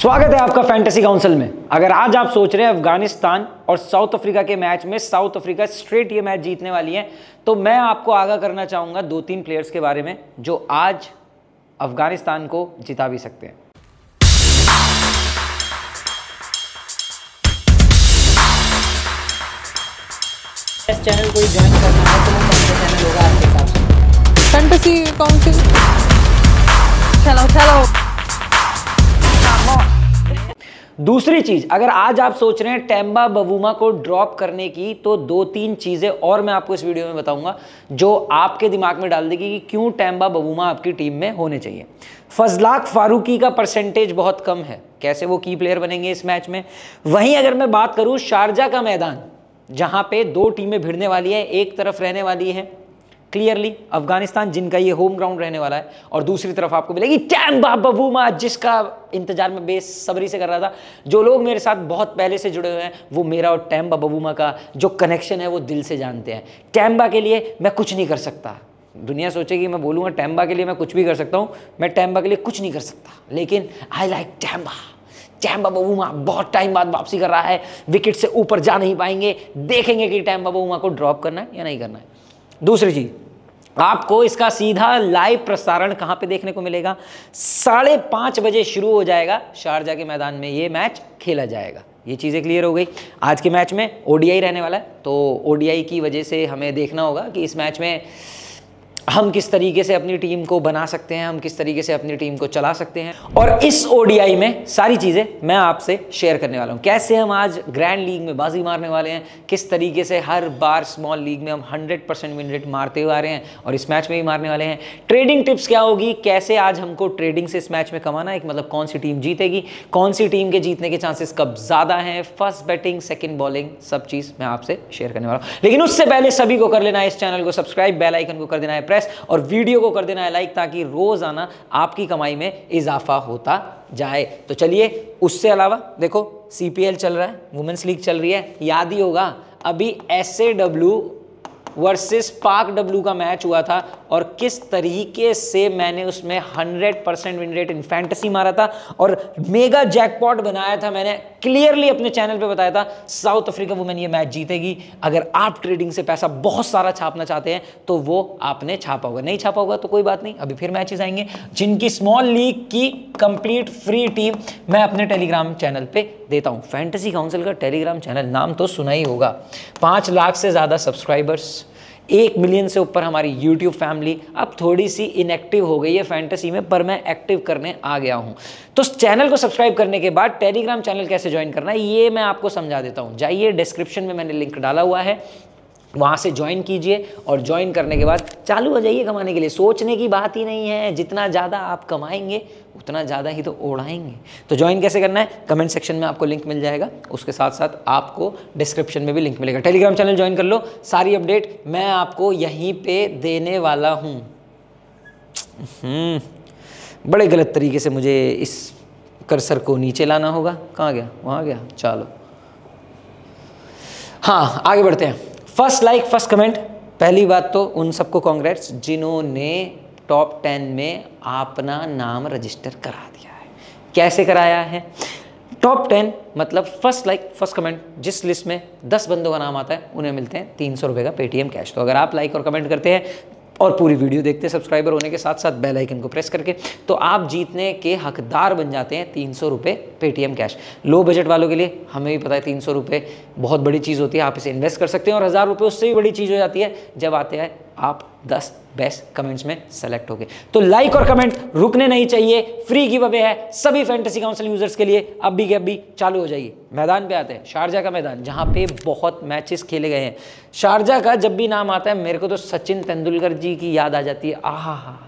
स्वागत है आपका फैंटेसी काउंसिल में। अगर आज आप सोच रहे हैं अफगानिस्तान और साउथ अफ्रीका के मैच में साउथ अफ्रीका स्ट्रेट ये मैच जीतने वाली है, तो मैं आपको आगाह करना चाहूँगा दो तीन प्लेयर्स के बारे में जो आज अफगानिस्तान को जिता भी सकते हैं। इस चैनल को ज्वाइन करना है तो कौन सा चैनल होगा आपके पास? Fantasy council. चलो चलो। दूसरी चीज, अगर आज आप सोच रहे हैं टेम्बा बवूमा को ड्रॉप करने की, तो दो तीन चीजें और मैं आपको इस वीडियो में बताऊंगा जो आपके दिमाग में डाल देगी कि क्यों टेम्बा बवूमा आपकी टीम में होने चाहिए। फजलाक फारूकी का परसेंटेज बहुत कम है, कैसे वो की प्लेयर बनेंगे इस मैच में। वहीं अगर मैं बात करूं शारजा का मैदान, जहां पे दो टीमें भिड़ने वाली है, एक तरफ रहने वाली है क्लियरली अफगानिस्तान जिनका ये होम ग्राउंड रहने वाला है, और दूसरी तरफ आपको मिलेगी टेम्बा बवूमा जिसका इंतजार में बेसब्री से कर रहा था। जो लोग मेरे साथ बहुत पहले से जुड़े हुए हैं वो मेरा और टेम्बा बवूमा का जो कनेक्शन है वो दिल से जानते हैं। टेम्बा के लिए मैं कुछ नहीं कर सकता, दुनिया सोचेगी मैं बोलूँगा टेम्बा के लिए मैं कुछ भी कर सकता हूँ, मैं टेम्बा के लिए कुछ नहीं कर सकता, लेकिन I like Temba. Temba Bavuma बहुत टाइम बाद वापसी कर रहा है, विकेट से ऊपर जा नहीं पाएंगे, देखेंगे कि टेम्बा बवूमा को ड्रॉप करना है या नहीं करना है। दूसरी चीज, आपको इसका सीधा लाइव प्रसारण कहाँ पे देखने को मिलेगा? 5:30 बजे शुरू हो जाएगा, शारजा के मैदान में ये मैच खेला जाएगा। ये चीज़ें क्लियर हो गई। आज के मैच में ओडीआई रहने वाला है, तो ओडीआई की वजह से हमें देखना होगा कि इस मैच में हम किस तरीके से अपनी टीम को बना सकते हैं, हम किस तरीके से अपनी टीम को चला सकते हैं, और इस ओडीआई में सारी चीज़ें मैं आपसे शेयर करने वाला हूं। कैसे हम आज ग्रैंड लीग में बाजी मारने वाले हैं, किस तरीके से हर बार स्मॉल लीग में हम 100% विन रेट मारते हुए आ रहे हैं और इस मैच में भी मारने वाले हैं। ट्रेडिंग टिप्स क्या होगी, कैसे आज हमको ट्रेडिंग से इस मैच में कमाना है, मतलब कौन सी टीम जीतेगी, कौन सी टीम के जीतने के चांसेस कब ज़्यादा हैं, फर्स्ट बैटिंग सेकेंड बॉलिंग, सब चीज़ मैं आपसे शेयर करने वाला हूँ। लेकिन उससे पहले सभी को कर लेना है इस चैनल को सब्सक्राइब, बेल आइकन को कर देना है और वीडियो को कर देना है लाइक, ताकि रोजाना आपकी कमाई में इजाफा होता जाए। तो चलिए, उससे अलावा देखो सीपीएल चल रहा है, वुमेन्स लीग चल रही है, याद ही होगा अभी एसएडब्ल्यू वर्सेस पाक डब्ल्यू का मैच हुआ था और किस तरीके से मैंने उसमें 100% विन रेट इन फैंटेसी मारा था और मेगा जैकपॉट बनाया था। मैंने क्लियरली अपने चैनल पे बताया था साउथ अफ्रीका वुमेन ये मैच जीतेगी। अगर आप ट्रेडिंग से पैसा बहुत सारा छापना चाहते हैं तो वो आपने छापा होगा, नहीं छापा होगा तो कोई बात नहीं, अभी फिर मैचेस आएंगे। जिनकी स्मॉल लीग की कंप्लीट फ्री टीम मैं अपने टेलीग्राम चैनल पर देता हूँ। फैंटेसी काउंसिल का टेलीग्राम चैनल, नाम तो सुना ही होगा, 5 लाख से ज़्यादा सब्सक्राइबर्स, 1 मिलियन से ऊपर हमारी YouTube फैमिली। अब थोड़ी सी इनएक्टिव हो गई है फैंटेसी में, पर मैं एक्टिव करने आ गया हूं। तो चैनल को सब्सक्राइब करने के बाद टेलीग्राम चैनल कैसे ज्वाइन करना है ये मैं आपको समझा देता हूं। जाइए, डिस्क्रिप्शन में मैंने लिंक डाला हुआ है, वहाँ से ज्वाइन कीजिए और ज्वाइन करने के बाद चालू हो जाइए कमाने के लिए। सोचने की बात ही नहीं है, जितना ज़्यादा आप कमाएंगे उतना ज़्यादा ही तो उड़ाएंगे। तो ज्वाइन कैसे करना है, कमेंट सेक्शन में आपको लिंक मिल जाएगा, उसके साथ साथ आपको डिस्क्रिप्शन में भी लिंक मिलेगा। टेलीग्राम चैनल ज्वाइन कर लो, सारी अपडेट मैं आपको यहीं पर देने वाला हूँ। बड़े गलत तरीके से मुझे इस कर्सर को नीचे लाना होगा, कहाँ गया, वहाँ गया, चलो हाँ आगे बढ़ते हैं। फर्स्ट लाइक फर्स्ट कमेंट, पहली बात तो उन सबको कांग्रेट्स जिन्होंने टॉप 10 में अपना नाम रजिस्टर करा दिया है। कैसे कराया है? टॉप 10 मतलब फर्स्ट लाइक फर्स्ट कमेंट, जिस लिस्ट में 10 बंदों का नाम आता है उन्हें मिलते हैं 300 रुपये का पेटीएम कैश। तो अगर आप लाइक और कमेंट करते हैं और पूरी वीडियो देखते हैं सब्सक्राइबर होने के साथ साथ बेल आइकन को प्रेस करके, तो आप जीतने के हकदार बन जाते हैं 300 रुपये पेटीएम कैश। लो बजट वालों के लिए हमें भी पता है 300 रुपये बहुत बड़ी चीज़ होती है, आप इसे इन्वेस्ट कर सकते हैं और 1000 रुपये उससे भी बड़ी चीज़ हो जाती है जब आते हैं आप 10 बेस्ट कमेंट्स में सेलेक्ट हो गए। तो लाइक और कमेंट रुकने नहीं चाहिए, फ्री गिव अवे है सभी फैंटेसी काउंसिल यूजर्स के लिए, अब भी चालू हो जाइए। मैदान पे आते हैं, शारजा का मैदान जहाँ पे बहुत मैचेस खेले गए हैं। शारजा का जब भी नाम आता है मेरे को तो सचिन तेंदुलकर जी की याद आ जाती है, आहा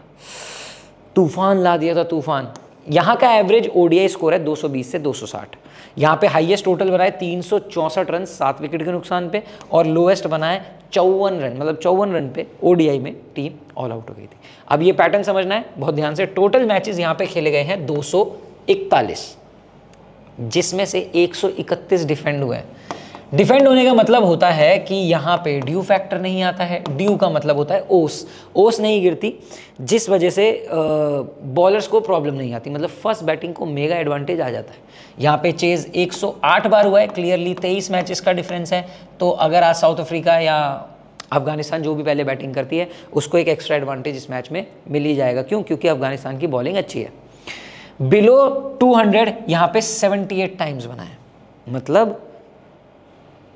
तूफान ला दिया था तूफान। यहाँ का एवरेज ओडीआई स्कोर है 220 से 260। यहाँ पे हाईएस्ट टोटल बनाए 364 रन 7 विकेट के नुकसान पे और लोएस्ट बनाए 54 रन, मतलब 54 रन पे ओडीआई में टीम ऑल आउट हो गई थी। अब ये पैटर्न समझना है बहुत ध्यान से। टोटल मैचेस यहाँ पे खेले गए हैं 241, जिसमें से 131 डिफेंड हुए हैं। डिफेंड होने का मतलब होता है कि यहाँ पे ड्यू फैक्टर नहीं आता है। ड्यू का मतलब होता है ओस, ओस नहीं गिरती जिस वजह से बॉलर्स को प्रॉब्लम नहीं आती, मतलब फर्स्ट बैटिंग को मेगा एडवांटेज आ जाता है। यहाँ पे चेज़ 108 बार हुआ है, क्लियरली 23 मैचेस का डिफरेंस है। तो अगर आज साउथ अफ्रीका या अफगानिस्तान जो भी पहले बैटिंग करती है उसको एक एक्स्ट्रा एडवांटेज इस मैच में मिल ही जाएगा। क्यों? क्योंकि अफगानिस्तान की बॉलिंग अच्छी है। बिलो 200 यहाँ पे 78 टाइम्स बनाए, मतलब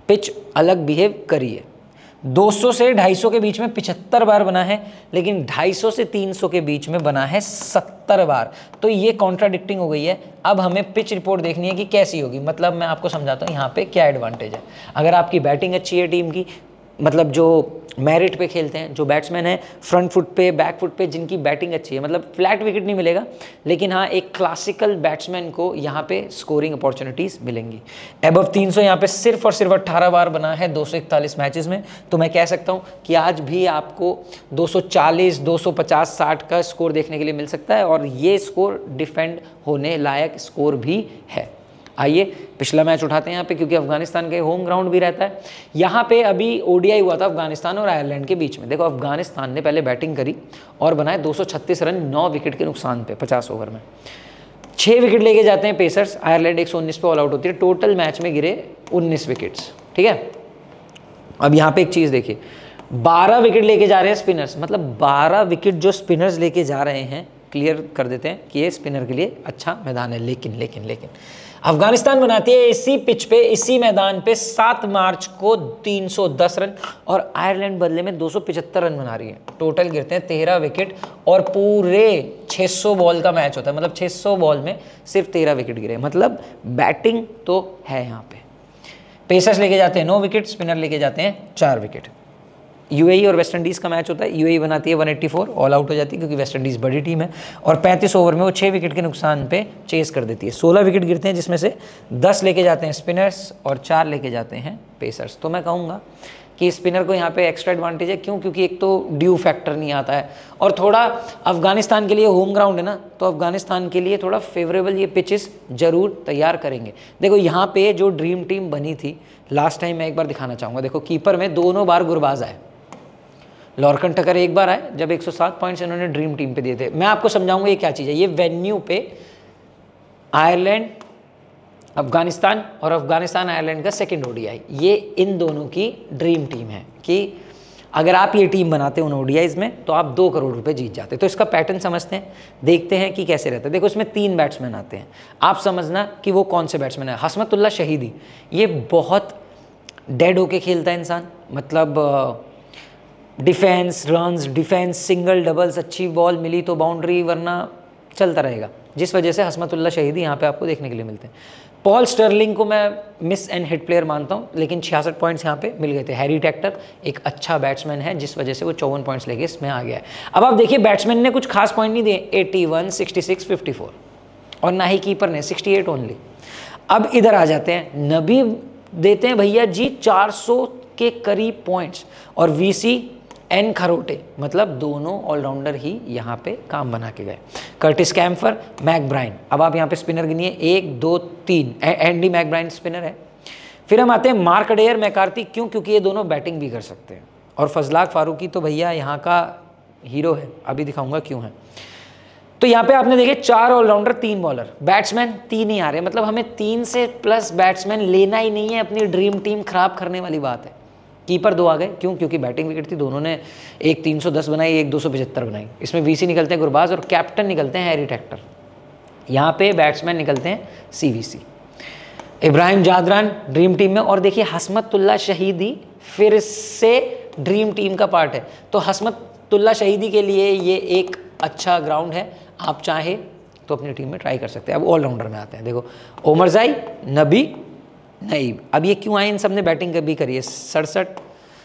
पिच अलग बिहेव करी है। 200 से 250 के बीच में 75 बार बना है, लेकिन 250 से 300 के बीच में बना है 70 बार। तो ये कॉन्ट्राडिक्टिंग हो गई है। अब हमें पिच रिपोर्ट देखनी है कि कैसी होगी। मतलब मैं आपको समझाता हूँ यहाँ पे क्या एडवांटेज है। अगर आपकी बैटिंग अच्छी है टीम की, मतलब जो मेरिट पे खेलते हैं, जो बैट्समैन हैं फ्रंट फुट पे बैक फुट पे जिनकी बैटिंग अच्छी है, मतलब फ्लैट विकेट नहीं मिलेगा, लेकिन हाँ एक क्लासिकल बैट्समैन को यहाँ पे स्कोरिंग अपॉर्चुनिटीज़ मिलेंगी। एबव 300 यहाँ पे सिर्फ और सिर्फ 18 बार बना है 241 मैचेस में। तो मैं कह सकता हूँ कि आज भी आपको 240, 250, 60 का स्कोर देखने के लिए मिल सकता है, और ये स्कोर डिफेंड होने लायक स्कोर भी है। आइए पिछला मैच उठाते हैं यहाँ पे, क्योंकि अफगानिस्तान के होम ग्राउंड भी रहता है। यहाँ पे अभी ओडीआई हुआ था अफगानिस्तान और आयरलैंड के बीच में। देखो अफगानिस्तान ने पहले बैटिंग करी और बनाए 236 रन 9 विकेट के नुकसान पे 50 ओवर में। 6 विकेट लेके जाते हैं पेसर्स। आयरलैंड 119 पे ऑल आउट होती है। टोटल मैच में गिरे 19 विकेट्स, ठीक है। अब यहाँ पर एक चीज़ देखिए, 12 विकेट लेके जा रहे हैं स्पिनर्स, मतलब 12 विकेट जो स्पिनर्स लेके जा रहे हैं। क्लियर कर देते हैं कि ये स्पिनर के लिए अच्छा मैदान है, लेकिन लेकिन लेकिन अफगानिस्तान बनाती है इसी पिच पे, इसी मैदान पे 7 मार्च को 310 रन, और आयरलैंड बदले में 275 रन बना रही है। टोटल गिरते हैं 13 विकेट, और पूरे 600 बॉल का मैच होता है, मतलब 600 बॉल में सिर्फ 13 विकेट गिरे, मतलब बैटिंग तो है यहाँ पे। पेसर्स लेके जाते हैं 9 विकेट, स्पिनर लेके जाते हैं 4 विकेट। यूएई और वेस्ट इंडीज़ का मैच होता है। यूएई बनाती है 184, ऑल आउट हो जाती है क्योंकि वेस्ट इंडीज़ बड़ी टीम है, और 35 ओवर में वो 6 विकेट के नुकसान पे चेस कर देती है। 16 विकेट गिरते हैं, जिसमें से 10 लेके जाते हैं स्पिनर्स और 4 लेके जाते हैं पेसर्स। तो मैं कहूँगा कि स्पिनर को यहाँ पे एक्स्ट्रा एडवांटेज है। क्यों? क्योंकि एक तो ड्यू फैक्टर नहीं आता है, और थोड़ा अफगानिस्तान के लिए होम ग्राउंड है ना, तो अफगानिस्तान के लिए थोड़ा फेवरेबल ये पिचेस ज़रूर तैयार करेंगे। देखो यहाँ पे जो ड्रीम टीम बनी थी लास्ट टाइम, मैं एक बार दिखाना चाहूँगा। देखो कीपर में दोनों बार गुरबाज आए, लॉर्कन टकर एक बार आए, जब 107 पॉइंट्स इन्होंने ड्रीम टीम पे दिए थे। मैं आपको समझाऊंगा ये क्या चीज़ है। ये वेन्यू पे आयरलैंड अफगानिस्तान और अफगानिस्तान आयरलैंड का सेकंड ओडीआई, ये इन दोनों की ड्रीम टीम है कि अगर आप ये टीम बनाते हो उन ओडीआईज में तो आप 2 करोड़ रुपए जीत जाते। तो इसका पैटर्न समझते हैं, देखते हैं कि कैसे रहता है। देखो इसमें 3 बैट्समैन आते हैं, आप समझना कि वो कौन से बैट्समैन है। हसमतुल्ला शहीदी, ये बहुत डेड होके खेलता है इंसान, मतलब defence runs, defence single doubles, अच्छी बॉल मिली तो बाउंड्री, वरना चलता रहेगा, जिस वजह से हसमतुल्ला शहीदी यहाँ पे आपको देखने के लिए मिलते हैं। पॉल स्टर्लिंग को मैं मिस एंड हिट प्लेयर मानता हूँ, लेकिन 66 पॉइंट्स यहाँ पे मिल गए थे। हैरी टेक्टर एक अच्छा बैट्समैन है, जिस वजह से वो 54 पॉइंट्स लेके इसमें आ गया है। अब आप देखिए बैट्समैन ने कुछ खास पॉइंट नहीं दिए, 81, 66, 54, और ना ही कीपर ने, 68 ओनली। अब इधर आ जाते हैं, नबी देते हैं भैया जी 400 के करीब पॉइंट्स, और वीसी एन खरोटे, मतलब दोनों ऑलराउंडर ही यहाँ पे काम बना के गए। कर्टिस कैम्फर, मैकब्राइन, अब आप यहाँ पे स्पिनर गिनिए 1, 2, 3, एंडी मैकब्राइन स्पिनर है। फिर हम आते हैं मार्क अडेयर, मैकार्थी, क्यों? क्योंकि ये दोनों बैटिंग भी कर सकते हैं, और फजलाक फारूकी तो भैया यहाँ का हीरो है, अभी दिखाऊंगा क्यों है। तो यहाँ पे आपने देखे 4 ऑलराउंडर 3 बॉलर, बैट्समैन 3 ही आ रहे हैं, मतलब हमें 3 से प्लस बैट्समैन लेना ही नहीं है, अपनी ड्रीम टीम खराब करने वाली बात है। कीपर 2 आ गए, क्यों? क्योंकि बैटिंग विकेट थी, दोनों ने एक 310 बनाई, एक 275 बनाई। इसमें वीसी निकलते हैं गुरबाज, और कैप्टन निकलते हैं हैरी टेक्टर। यहाँ पे बैट्समैन निकलते हैं CVC, Ibrahim Zadran dream team में, और देखिए हसमतुल्ला शहीदी फिर से ड्रीम टीम का पार्ट है। तो हसमतुल्ला शहीदी के लिए ये एक अच्छा ग्राउंड है, आप चाहे तो अपनी टीम में ट्राई कर सकते हैं। अब ऑलराउंडर में आते हैं, देखो ओमरजाई, नबी, नहीं। अब ये क्यों आए? इन सब ने बैटिंग भी करी है, 67,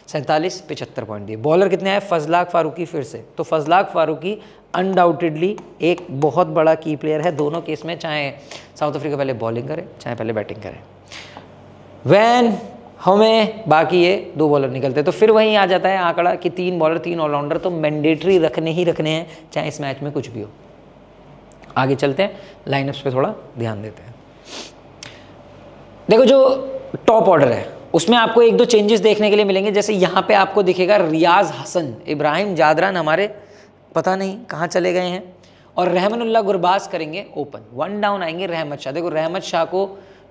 47, 75 पॉइंट दिए। बॉलर कितने आए? फजलाक फारूकी फिर से। तो फजलाक फारूकी अनडाउटेडली एक बहुत बड़ा की प्लेयर है दोनों केस में, चाहे साउथ अफ्रीका पहले बॉलिंग करे, चाहे पहले बैटिंग करे। वैन हमें बाकी ये 2 बॉलर निकलते, तो फिर वहीं आ जाता है आंकड़ा कि 3 बॉलर 3 ऑलराउंडर तो मैंडेटरी रखने ही रखने हैं, चाहे इस मैच में कुछ भी हो। आगे चलते हैं, लाइनअप्स पर थोड़ा ध्यान देते हैं। देखो जो टॉप ऑर्डर है उसमें आपको एक दो चेंजेस देखने के लिए मिलेंगे। जैसे यहाँ पे आपको दिखेगा रियाज हसन, इब्राहिम जादरान हमारे पता नहीं कहाँ चले गए हैं, और रहमानुल्लाह गुरबाज करेंगे ओपन। वन डाउन आएंगे रहमत शाह। देखो रहमत शाह को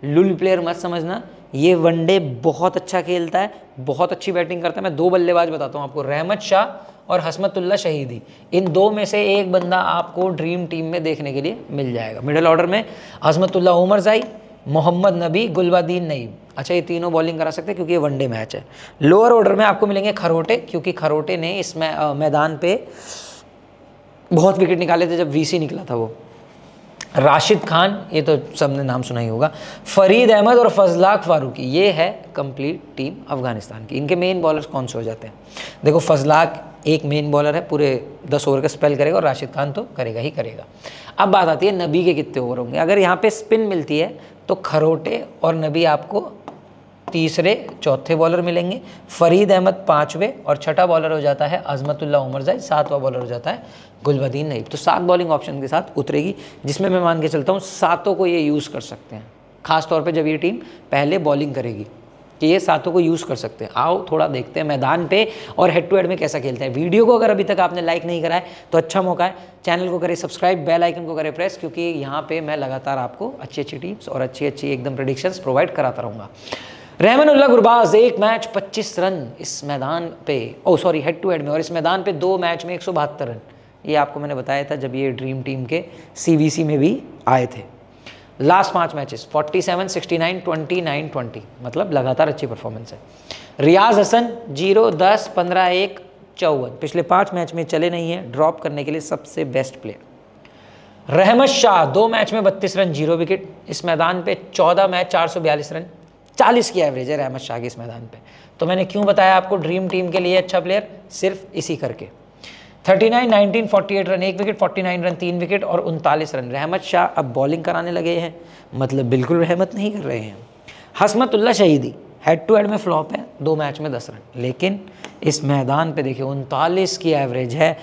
लुल प्लेयर मत समझना, ये वनडे बहुत अच्छा खेलता है, बहुत अच्छी बैटिंग करता है। मैं दो बल्लेबाज बताता हूँ आपको, रहमत शाह और हसमतुल्लाह शहीदी, इन दो में से एक बंदा आपको ड्रीम टीम में देखने के लिए मिल जाएगा। मिडल ऑर्डर में हसमतुल्लाह ओमरज़ाई, मोहम्मद नबी, गुलबादीन नईब। अच्छा ये तीनों बॉलिंग करा सकते हैं क्योंकि ये वनडे मैच है। लोअर ऑर्डर में आपको मिलेंगे खरोटे, क्योंकि खरोटे ने इस मैदान पे बहुत विकेट निकाले थे जब वीसी निकला था वो। राशिद खान, ये तो सबने नाम सुना ही होगा, फरीद अहमद और फजलाक फारूकी। ये है कंप्लीट टीम अफगानिस्तान की। इनके मेन बॉलर्स कौन से हो जाते हैं? देखो फजलाक एक मेन बॉलर है, पूरे 10 ओवर का स्पेल करेगा, और राशिद खान तो करेगा ही करेगा। अब बात आती है नबी के कितने ओवर होंगे। अगर यहाँ पे स्पिन मिलती है तो खरोटे और नबी आपको तीसरे चौथे बॉलर मिलेंगे, फरीद अहमद पाँचवें, और छठा बॉलर हो जाता है अज़मतुल्लाह ओमरज़ाई, सातवां बॉलर हो जाता है गुलबदीन नईब। तो 7 बॉलिंग ऑप्शन के साथ उतरेगी, जिसमें मैं मान के चलता हूँ 7 को ये यूज़ कर सकते हैं, खास तौर पे जब ये टीम पहले बॉलिंग करेगी कि ये 7 को यूज़ कर सकते हैं। आओ थोड़ा देखते हैं मैदान पे और हेड टू हेड में कैसा खेलते हैं। वीडियो को अगर अभी तक आपने लाइक नहीं करा है तो अच्छा मौका है, चैनल को करें सब्सक्राइब, बेल आइकन को करें प्रेस, क्योंकि यहाँ पे मैं लगातार आपको अच्छी अच्छी टीम्स और अच्छी अच्छी एकदम प्रेडिक्शंस प्रोवाइड कराता रहूँगा। रहमानुल्लाह गुरबाज, एक मैच 25 रन इस मैदान पे, oh sorry head to head में, और इस मैदान पे 2 मैच में 172 रन। ये आपको मैंने बताया था जब ये ड्रीम टीम के सीवीसी में भी आए थे। लास्ट 5 मैचेस 47, 69, 29, 20, मतलब लगातार अच्छी परफॉर्मेंस है। रियाज हसन 0, 10, 15, 1, 54, पिछले 5 मैच में चले नहीं है, ड्रॉप करने के लिए सबसे best player. Rahmat Shah 2 match में 32 रन 0 विकेट, इस मैदान पे 14 मैच 442 रन, 40 की एवरेज है रहमत शाह के इस मैदान पे। तो मैंने क्यों बताया आपको ड्रीम टीम के लिए अच्छा प्लेयर, सिर्फ इसी करके। 39, 19, 48 रन 1 विकेट, 49 रन 3 विकेट और 39 रन। रहमत शाह अब बॉलिंग कराने लगे हैं, मतलब बिल्कुल रहमत नहीं कर रहे हैं। Hashmatullah Shahidi head to head में फ्लॉप है, 2 मैच में 10 रन, लेकिन इस मैदान पे देखिए 39 की एवरेज है,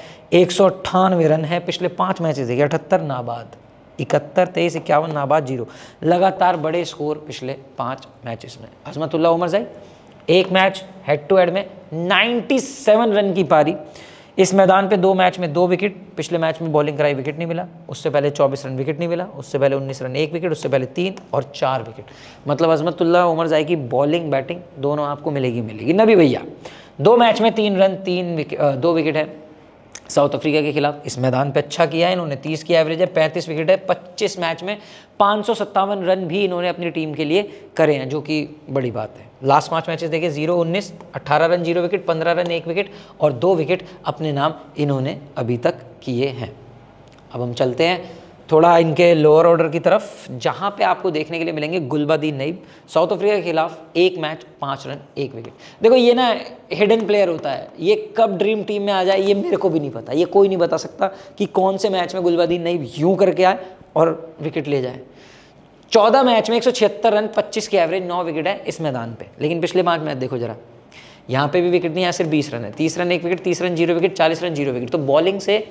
198 रन है, पिछले 5 मैचेस देखिए 78 नाबाद, 71, 23, 51 नाबाद, 0, लगातार बड़े स्कोर पिछले 5 मैचेस में। Azmatullah Omarzai 1 match head to head में 97 रन की पारी, इस मैदान पे 2 मैच में 2 विकेट, पिछले मैच में बॉलिंग कराई विकेट नहीं मिला, उससे पहले 24 रन विकेट नहीं मिला, उससे पहले 19 रन 1 विकेट, उससे पहले 3 और 4 विकेट, मतलब अज़मतुल्लाह ओमरज़ई की बॉलिंग बैटिंग दोनों आपको मिलेगी मिलेगी। नबी भैया 2 मैच में 3 रन 2 विकेट है, साउथ अफ्रीका के खिलाफ इस मैदान पे अच्छा किया है इन्होंने, 30 की एवरेज है, 35 विकेट है, 25 मैच में 557 रन भी इन्होंने अपनी टीम के लिए करे हैं, जो कि बड़ी बात है। लास्ट 5 मैचेस देखिए 0, 19, 18 रन 0 विकेट, 15 रन 1 विकेट और 2 विकेट अपने नाम इन्होंने अभी तक किए हैं। अब हम चलते हैं थोड़ा इनके लोअर ऑर्डर की तरफ, जहाँ पे आपको देखने के लिए मिलेंगे गुलबदीन नईब, साउथ अफ्रीका के खिलाफ 1 मैच 5 रन 1 विकेट। देखो ये ना हिडन प्लेयर होता है, ये कब ड्रीम टीम में आ जाए ये मेरे को भी नहीं पता, ये कोई नहीं बता सकता कि कौन से मैच में गुलबदीन नईब यूँ करके आए और विकेट ले जाए। 14 मैच में 176 रन, 25 की एवरेज, 9 विकेट है इस मैदान पे, लेकिन पिछले 5 मैच देखो जरा, यहाँ पे भी विकेट नहीं है, सिर्फ 20 रन है, 30 run 1 wicket, 30 run 0 wicket, 40 run 0 wicket. तो बॉलिंग से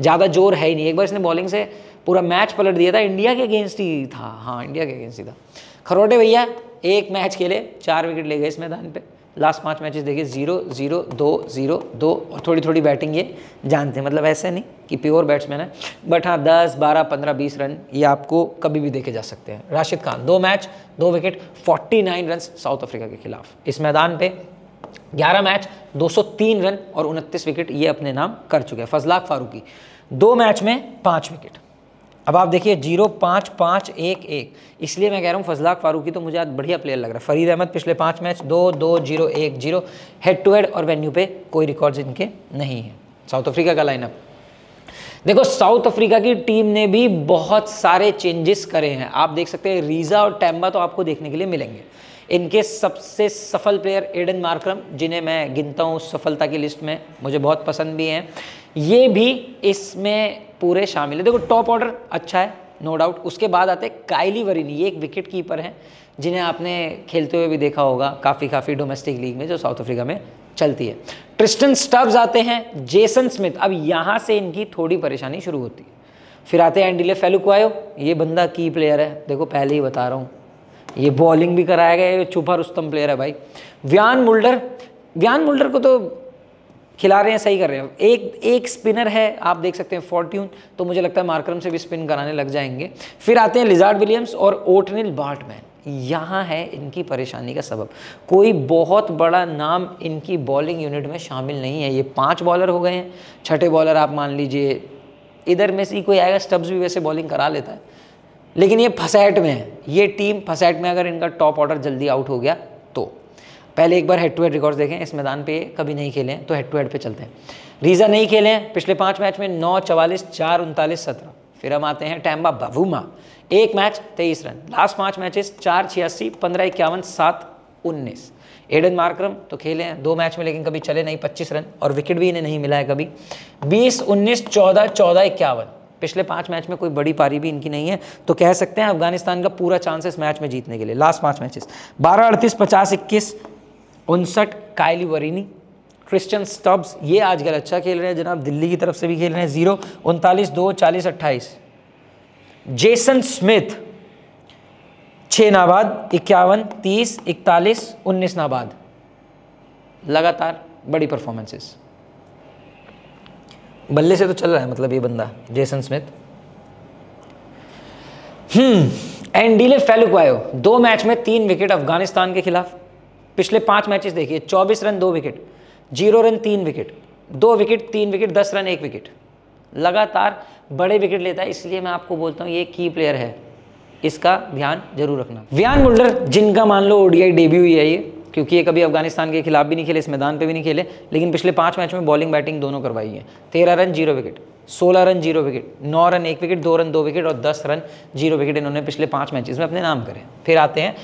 ज़्यादा जोर है ही नहीं। एक बार इसने बॉलिंग से पूरा मैच पलट दिया था, इंडिया के अगेंस्ट ही था, हाँ इंडिया के अगेंस्ट ही था। खरोटे भैया 1 मैच खेले 4 विकेट ले गए इस मैदान पे। लास्ट 5 मैचेस देखिए 0, 0, 2, 0, 2 और थोड़ी थोड़ी बैटिंग ये जानते हैं, मतलब ऐसे नहीं कि प्योर बैट्समैन है, बट हाँ 10, 12, 15, 20 रन ये आपको कभी भी देखे जा सकते हैं। Rashid Khan 2 match 2 wicket 49 run South Africa के खिलाफ, इस मैदान पर 11 मैच 203 रन और 29 विकेट ये अपने नाम कर चुके हैं। फजलाक फारूकी 2 मैच में 5 विकेट। अब आप देखिए 0, 5, 5, 1, 1, इसलिए मैं कह रहा हूँ फजलाक फारूकी तो मुझे आज बढ़िया प्लेयर लग रहा है। फरीद अहमद पिछले 5 मैच 2, 2, 0, 1, 0 हेड टू हेड और वेन्यू पे कोई रिकॉर्ड्स इनके नहीं है। साउथ अफ्रीका का लाइनअप देखो, साउथ अफ्रीका की टीम ने भी बहुत सारे चेंजेस करे हैं, आप देख सकते हैं। रीज़ा और टेम्बा तो आपको देखने के लिए मिलेंगे, इनके सबसे सफल प्लेयर एडन मार्क्रम, जिन्हें मैं गिनता हूँ सफलता की लिस्ट में, मुझे बहुत पसंद भी हैं, ये भी इसमें पूरे शामिल है। देखो टॉप ऑर्डर अच्छा है नो डाउट। उसके बाद आते हैं काइली वरीन, ये एक विकेट कीपर हैं जिन्हें आपने खेलते हुए भी देखा होगा काफ़ी डोमेस्टिक लीग में जो साउथ अफ्रीका में चलती है। ट्रिस्टन स्टब्स आते हैं, जेसन स्मिथ, अब यहाँ से इनकी थोड़ी परेशानी शुरू होती है। फिर आते हैं एंडिले फेलुक्वायो, ये बंदा की प्लेयर है, देखो पहले ही बता रहा हूँ ये बॉलिंग भी कराया गया है, छुपा रुस्तम प्लेयर है भाई। वियान मुल्डर को तो खिला रहे हैं, सही कर रहे हैं। एक स्पिनर है, आप देख सकते हैं फॉर्ट्यून, तो मुझे लगता है मार्करम से भी स्पिन कराने लग जाएंगे। फिर आते हैं लिजार्ड विलियम्स और ओटनिल बार्टमैन, यहाँ है इनकी परेशानी का सबब। कोई बहुत बड़ा नाम इनकी बॉलिंग यूनिट में शामिल नहीं है। ये 5 बॉलर हो गए हैं, छठे बॉलर आप मान लीजिए इधर में से ही कोई आएगा। स्टब्स भी वैसे बॉलिंग करा लेता है, लेकिन ये फसैट में है, ये टीम फसैट में। अगर इनका टॉप ऑर्डर जल्दी आउट हो गया तो पहले एक बार हेड टू हेड रिकॉर्ड्स देखें, इस मैदान पे कभी नहीं खेले हैं तो हेड टू हेड पे चलते हैं। रीज़ा नहीं खेले हैं पिछले 5 मैच में, 9, 44, 4, 39, 17। फिर हम आते हैं Temba Bavuma, 1 match 23 run, last 5 matches 4, 86, 15, 51, 7, 19। Aiden Markram तो खेले हैं 2 मैच में, लेकिन कभी चले नहीं, 25 रन, और विकेट भी इन्हें नहीं मिला है कभी। 20, 19, 14, 14, 51, पिछले 5 मैच में कोई बड़ी पारी भी इनकी नहीं है, तो कह सकते हैं अफगानिस्तान का पूरा चांस है इस मैच में जीतने के लिए। Last 5 matches 12, 38, 50, 21, 59। Kyle Verreynne, Christian Stubbs, ये आजकल अच्छा खेल रहे हैं जनाब, दिल्ली की तरफ से भी खेल रहे हैं, 0, 39, 2, 40, 28। जेसन स्मिथ 6 नाबाद, 51, 30, 41, 19 नाबाद, लगातार बड़ी परफॉर्मेंसेस। बल्ले से तो चल रहा है, मतलब ये बंदा Jason Smith. Andile Phehlukwayo 2 match में 3 विकेट अफगानिस्तान के खिलाफ। पिछले 5 मैचेस देखिए, 24 run 2 wicket, 0 run 3 wicket, 2 wicket 3 wicket, 10 run 1 wicket, लगातार बड़े विकेट लेता है। इसलिए मैं आपको बोलता हूँ ये की प्लेयर है, इसका ध्यान जरूर रखना। वियान मुल्डर, जिनका मान लो ओडीआई डेब्यू ही है ये, क्योंकि ये कभी अफगानिस्तान के खिलाफ भी नहीं खेले, इस मैदान पे भी नहीं खेले, लेकिन पिछले 5 मैच में बॉलिंग बैटिंग दोनों करवाई है। 13 run 0 wicket, 16 run 0 wicket, 9 run 1 wicket, 2 run 2 wicket और 10 रन 0 विकेट इन्होंने पिछले 5 मैचेस में अपने नाम करे। फिर आते हैं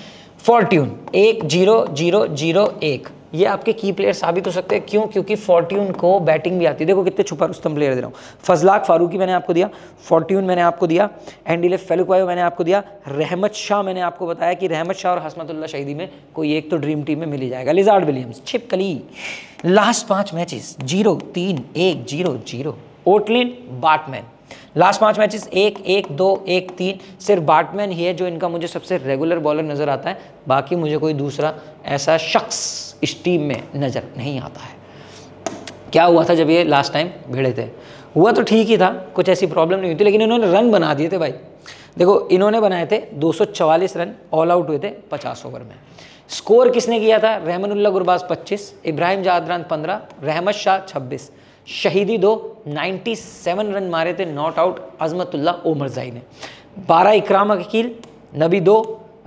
फॉर्ट्यून, 1, 0, 0, 0, 1। ये आपके की प्लेयर साबित हो सकते हैं। क्यों? क्योंकि फॉर्ट्यून को बैटिंग भी आती है। देखो कितने छुपा रुस्तम प्लेयर दे रहा हूँ। फजलाक फारूकी मैंने आपको दिया, फॉर्ट्यून मैंने आपको दिया, एंडिले फेलुक्वायो मैंने आपको दिया, रहमत शाह मैंने आपको बताया कि रहमत शाह और हसमतुल्लाह शहीदी में कोई एक तो ड्रीम टीम में मिल ही जाएगा। लिजार्ड विलियम्स छिपकली, last 5 matches 0, 3, 1, 0, 0। Ottneil Baartman, last 5 matches 1, 1, 2, 1, 3। सिर्फ बार्टमैन ही है जो इनका मुझे सबसे रेगुलर बॉलर नज़र आता है, बाकी मुझे कोई दूसरा ऐसा शख्स इस टीम में नज़र नहीं आता है। क्या हुआ था जब ये लास्ट टाइम भिड़े थे? हुआ तो ठीक ही था, कुछ ऐसी प्रॉब्लम नहीं हुई थी, लेकिन इन्होंने रन बना दिए थे भाई। देखो इन्होंने बनाए थे 244 रन, ऑल आउट हुए थे 50 ओवर में। स्कोर किसने किया था? रहमानुल्लाह गुरबाज 25, इब्राहिम जादरान 15, रहमत शाह 26, शहीदी 2, 97 रन मारे थे नॉट आउट अज़मतुल्लाह ओमरज़ई ने, 12 इकराम अकील, नबी 2,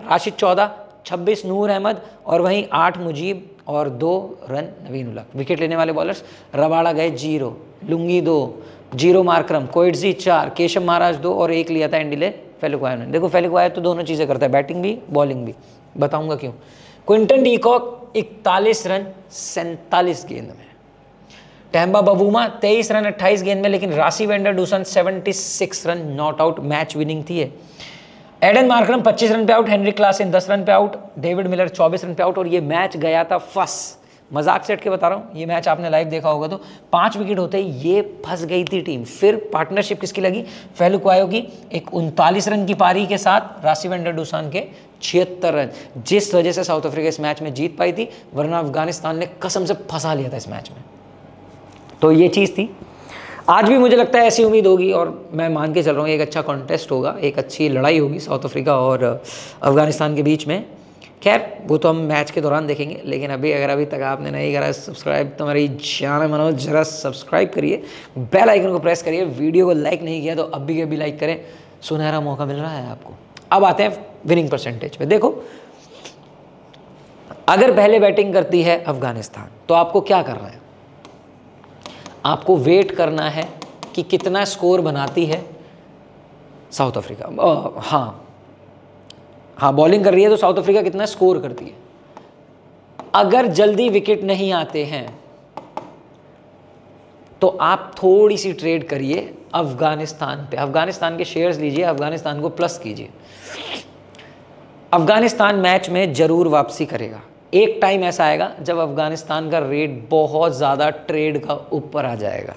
राशिद 14, 26 नूर अहमद और वहीं 8 मुजीब और 2 रन नवीन-उल-हक। विकेट लेने वाले बॉलर्स रबाड़ा गए 0, Lungi 2, 0 Markram, Coetzee 4, Keshav Maharaj 2 और 1 लिया था एंडिले फेलुक्वायो ने। देखो फेलुक्वायो तो दोनों चीज़ें करता है, बैटिंग भी बॉलिंग भी, बताऊंगा क्यों। क्विंटन डीकॉक 41 रन 47 गेंद में, टेम्बा बावूमा 23 रन 28 गेंद में, लेकिन Rassie van der Dussen 76 run not out, match winning थी। एडन मार्करम 25 रन पे आउट, हेनरी क्लासेन 10 रन पे आउट, डेविड मिलर 24 रन पे आउट और ये मैच गया था फस। मजाक से हट के बता रहा हूँ, ये मैच आपने लाइव देखा होगा तो 5 विकेट होते ही ये फंस गई थी टीम। फिर पार्टनरशिप किसकी लगी? फेलुक्वायो की, एक 39 रन की पारी के साथ राशिवेंडर डूसान के 76 रन, जिस वजह से साउथ अफ्रीका इस मैच में जीत पाई थी, वरना अफगानिस्तान ने कसम से फंसा लिया था इस मैच में। तो ये चीज़ थी। आज भी मुझे लगता है ऐसी उम्मीद होगी और मैं मान के चल रहा हूँ एक अच्छा कॉन्टेस्ट होगा, एक अच्छी लड़ाई होगी साउथ अफ्रीका और अफगानिस्तान के बीच में। खैर वो तो हम मैच के दौरान देखेंगे, लेकिन अभी तक आपने नहीं करा सब्सक्राइब तो हमारी जान मनो जरा सब्सक्राइब करिए, बेल आइकन को प्रेस करिए, वीडियो को लाइक नहीं किया तो अभी के भी लाइक करें, सुनहरा मौका मिल रहा है आपको। अब आते हैं विनिंग परसेंटेज पर। देखो अगर पहले बैटिंग करती है अफगानिस्तान तो आपको क्या करना है? आपको वेट करना है कि कितना स्कोर बनाती है साउथ अफ्रीका। हाँ, बॉलिंग कर रही है तो साउथ अफ्रीका कितना स्कोर करती है। अगर जल्दी विकेट नहीं आते हैं तो आप थोड़ी सी ट्रेड करिए अफगानिस्तान पे, अफगानिस्तान के शेयर्स लीजिए, अफगानिस्तान को प्लस कीजिए। अफगानिस्तान मैच में ज़रूर वापसी करेगा। एक टाइम ऐसा आएगा जब अफगानिस्तान का रेट बहुत ज़्यादा ट्रेड का ऊपर आ जाएगा,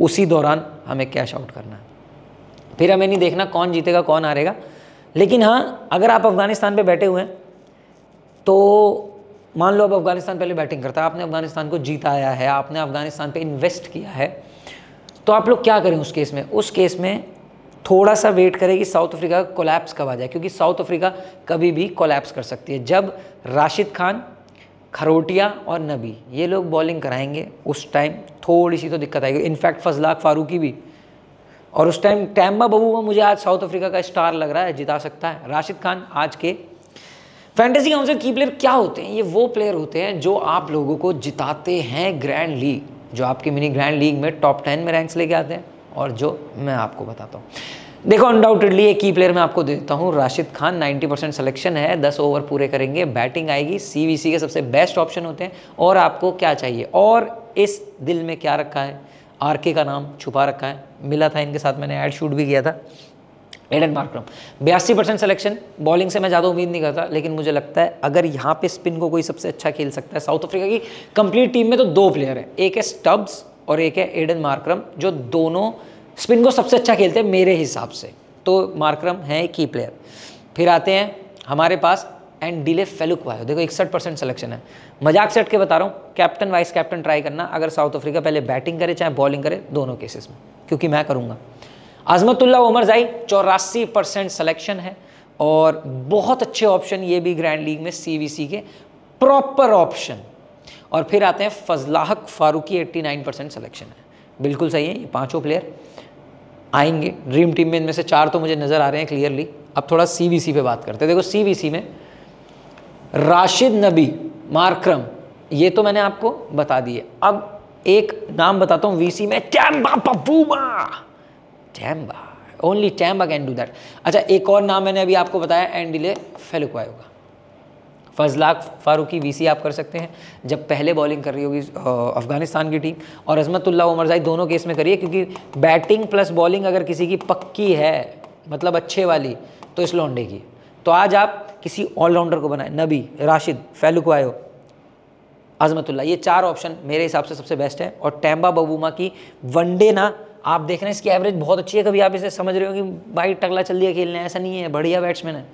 उसी दौरान हमें कैश आउट करना है। फिर हमें नहीं देखना कौन जीतेगा कौन हारेगा, लेकिन हाँ अगर आप अफगानिस्तान पे बैठे हुए हैं तो मान लो अब अफगानिस्तान पहले बैटिंग करता है, आपने अफगानिस्तान को जीताया है, आपने अफगानिस्तान पे इन्वेस्ट किया है, तो आप लोग क्या करें उस केस में? उस केस में थोड़ा सा वेट करें कि साउथ अफ्रीका का कोलैप्स कब आ जाए, क्योंकि साउथ अफ्रीका कभी भी कोलैप्स कर सकती है। जब राशिद खान, खरोटिया और नबी ये लोग बॉलिंग कराएंगे उस टाइम थोड़ी सी तो दिक्कत आएगी। इनफैक्ट फजलाक फारूकी भी, और उस टाइम टेम्बा बवूमा मुझे आज साउथ अफ्रीका का स्टार लग रहा है, जिता सकता है। राशिद खान आज के फैंटेसी काउंसिल की प्लेयर क्या होते हैं? ये वो प्लेयर होते हैं जो आप लोगों को जिताते हैं ग्रैंड लीग, जो आपकी मिनी ग्रैंड लीग में टॉप 10 में रैंक्स लेके आते हैं, और जो मैं आपको बताता हूँ। देखो अनडाउटेडली एक की प्लेयर मैं आपको देता हूँ, राशिद खान। 90% सिलेक्शन है, 10 ओवर पूरे करेंगे, बैटिंग आएगी, CVC के सबसे बेस्ट ऑप्शन होते हैं। और आपको क्या चाहिए? और इस दिल में क्या रखा है? RK का नाम छुपा रखा है, मिला था इनके साथ, मैंने ऐड शूट भी किया था। एडन मार्क्रम 82% सिलेक्शन, बॉलिंग से मैं ज़्यादा उम्मीद नहीं करता, लेकिन मुझे लगता है अगर यहाँ पे स्पिन को कोई सबसे अच्छा खेल सकता है साउथ अफ्रीका की कंप्लीट टीम में तो दो प्लेयर हैं, एक है स्टब्स और एक है एडन मार्क्रम, जो दोनों स्पिन को सबसे अच्छा खेलते हैं मेरे हिसाब से। तो मार्क्रम है की प्लेयर। फिर आते हैं हमारे पास एंडिले फेलुक्वायो। देखो 61% सिलेक्शन है, मजाक सेट के बता रहा हूँ, कैप्टन वाइस कैप्टन ट्राई करना अगर साउथ अफ्रीका पहले बैटिंग करे चाहे बॉलिंग करे दोनों केसेस में, क्योंकि मैं करूँगा। अजमतुल्ला ओमरजाई 84% सिलेक्शन है और बहुत अच्छे ऑप्शन, ये भी ग्रैंड लीग में CVC के प्रॉपर ऑप्शन। और फिर आते हैं फजलाहक फारूकी, 89% सिलेक्शन है, बिल्कुल सही है। ये पांचों प्लेयर आएंगे ड्रीम टीम में, इनमें से 4 तो मुझे नज़र आ रहे हैं क्लियरली। अब थोड़ा CVC पे बात करते हैं। देखो CVC में राशिद, नबी, मार्क्रम, ये तो मैंने आपको बता दिए। अब एक नाम बताता हूँ VC में, Temba Bavuma. Temba, only Temba can do that. अच्छा, एक और नाम मैंने अभी आपको बताया, एंडिले फेलुक्वायो का। फजलाक फारूकी VC आप कर सकते हैं जब पहले बॉलिंग कर रही होगी अफगानिस्तान की टीम, और अज़मतुल्लाह ओमरज़ाई दोनों केस में करिए, क्योंकि बैटिंग प्लस बॉलिंग अगर किसी की पक्की है, मतलब अच्छे वाली, तो इस लौंडे की। तो आज आप किसी ऑलराउंडर को बनाए, नबी, राशिद, फेलुक्वायो, अज़मतुल्लाह, ये 4 ऑप्शन मेरे हिसाब से सबसे बेस्ट है। और टेम्बा बवूमा की वनडे ना आप देख रहे हैं इसकी एवरेज बहुत अच्छी है, कभी आप इसे समझ रहे हो कि भाई टकला चल दिया खेलने, ऐसा नहीं है, बढ़िया बैट्समैन है।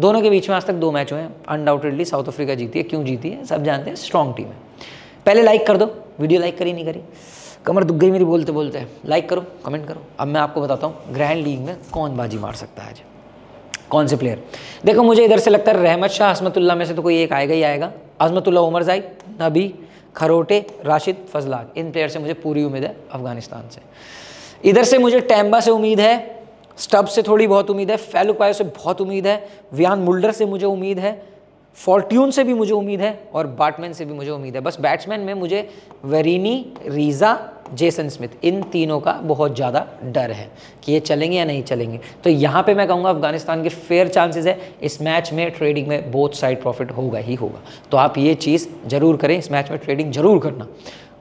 दोनों के बीच में आज तक 2 मैच हुए हैं, अनडाउटेडली साउथ अफ्रीका जीती है। क्यों जीती है सब जानते हैं, स्ट्रॉन्ग टीम है। पहले लाइक कर दो, वीडियो लाइक करी नहीं करी, कमर दुख गई मेरी बोलते बोलते, लाइक करो, कमेंट करो। अब मैं आपको बताता हूँ ग्रैंड लीग में कौन बाजी मार सकता है आज, कौन से प्लेयर। देखो मुझे इधर से लगता है रहमत शाह, हस्मतुल्लाह में से तो कोई एक आएगा ही आएगा, अज़मतुल्लाह ओमरज़ाई, नबी, खरोटे, राशिद, फजलाक, इन प्लेयर से मुझे पूरी उम्मीद है अफगानिस्तान से। इधर से मुझे टेम्बा से उम्मीद है, स्टब से थोड़ी बहुत उम्मीद है, फेलुक्वायो से बहुत उम्मीद है, वियान मुल्डर से मुझे उम्मीद है, फॉर्ट्यून से भी मुझे उम्मीद है, और बार्टमैन से भी मुझे उम्मीद है। बस बैट्समैन में मुझे वेरीनी, रीज़ा, जेसन स्मिथ, इन तीनों का बहुत ज़्यादा डर है कि ये चलेंगे या नहीं चलेंगे। तो यहाँ पे मैं कहूँगा अफगानिस्तान के फेयर चांसेस है इस मैच में, ट्रेडिंग में बोथ साइड प्रॉफिट होगा ही होगा। तो आप ये चीज़ ज़रूर करें, इस मैच में ट्रेडिंग ज़रूर करना।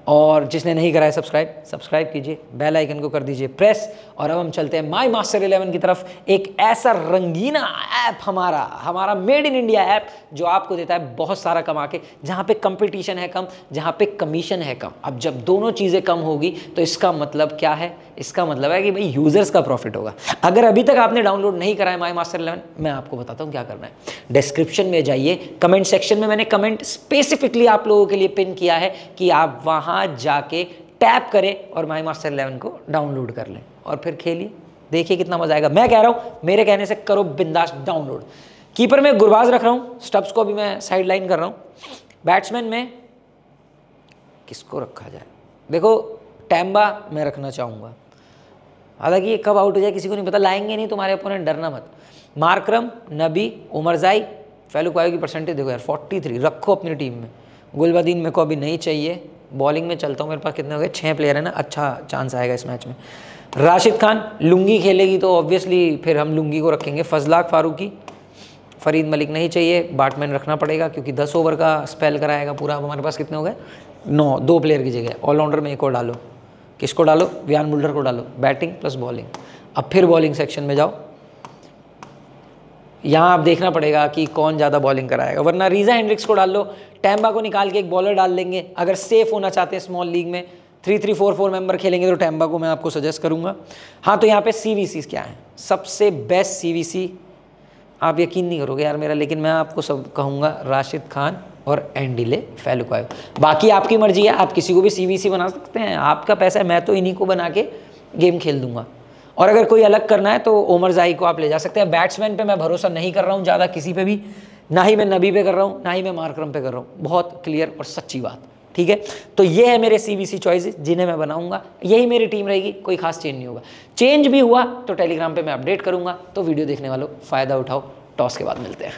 और जिसने नहीं करा है सब्सक्राइब कीजिए, बेल आइकन को कर दीजिए प्रेस। और अब हम चलते हैं MyMaster11 की तरफ, एक ऐसा रंगीना ऐप, हमारा मेड इन इंडिया ऐप, जो आपको देता है बहुत सारा कमा के, जहाँ पे कंपटीशन है कम, जहाँ पे कमीशन है कम। अब जब दोनों चीज़ें कम होगी तो इसका मतलब क्या है? इसका मतलब है कि भाई यूज़र्स का प्रॉफिट होगा। अगर अभी तक आपने डाउनलोड नहीं करा है MyMaster11, मैं आपको बताता हूँ क्या करना है। डिस्क्रिप्शन में जाइए, कमेंट सेक्शन में मैंने कमेंट स्पेसिफिकली आप लोगों के लिए पिन किया है कि आप वहाँ जाके टैप करें और MyMaster11 को डाउनलोड कर लें और फिर खेलिए, देखिए कितना मजा आएगा। मैं कह रहा हूं, मेरे कहने से करो बिंदास डाउनलोड। कीपर में गुरबाज रख रहा हूं, स्टब्स को भी मैं साइड लाइन कर रहा हूं। बैट्समैन में किसको रखा जाए? देखो टेम्बा मैं रखना चाहूंगा, हालांकि ये कब आउट हो जाए किसी को नहीं पता, लाएंगे नहीं तुम्हारे ओपोनेंट, डरना मत। मार्क्रम, नबी, ओमरज़ाई, फेलुक्वायो की परसेंटेज देखो यार 43, रखो अपनी टीम में। गुलबदीन मेरे को अभी नहीं चाहिए, बॉलिंग में चलता हूँ, मेरे पास कितने हो गए, 6 प्लेयर है ना, अच्छा चांस आएगा इस मैच में। राशिद खान, लुंगी खेलेगी तो ऑब्वियसली फिर हम लुंगी को रखेंगे। फजलाक फारूकी, फरीद मलिक नहीं चाहिए, बार्टमैन रखना पड़ेगा क्योंकि 10 ओवर का स्पेल कराएगा पूरा। अब हमारे पास कितने हो गए, 9, 2 प्लेयर की जगह। ऑलराउंडर में एक और डालो, किसको डालो? वियान मुल्डर को डालो, बैटिंग प्लस बॉलिंग। अब फिर बॉलिंग सेक्शन में जाओ, यहाँ आप देखना पड़ेगा कि कौन ज़्यादा बॉलिंग कराएगा, वरना रीज़ा हैंड्रिक्स को डाल लो, टेम्बा को निकाल के एक बॉलर डाल लेंगे। अगर सेफ होना चाहते हैं स्मॉल लीग में, 3-3, 4-4 मेंबर खेलेंगे तो टेम्बा को मैं आपको सजेस्ट करूँगा। हाँ, तो यहाँ पे CVCs क्या हैं? सबसे बेस्ट CVC आप यकीन नहीं करोगे यार मेरा, लेकिन मैं आपको सब कहूँगा राशिद खान और एंडिले फेलुक्वायो। बाकी आपकी मर्जी है, आप किसी को भी सीवीसी बना सकते हैं, आपका पैसा है। मैं तो इन्हीं को बना के गेम खेल दूंगा। और अगर कोई अलग करना है तो ओमरज़ाई को आप ले जा सकते हैं। बैट्समैन पे मैं भरोसा नहीं कर रहा हूँ ज़्यादा किसी पे भी, ना ही मैं नबी पे कर रहा हूँ, ना ही मैं मार्करम पे कर रहा हूँ। बहुत क्लियर और सच्ची बात, ठीक है। तो ये है मेरे सीवीसी चॉइसेस जिन्हें मैं बनाऊंगा, यही मेरी टीम रहेगी, कोई खास चेंज नहीं होगा। चेंज भी हुआ तो टेलीग्राम पे मैं अपडेट करूंगा। तो वीडियो देखने वालों फ़ायदा उठाओ। टॉस के बाद मिलते हैं।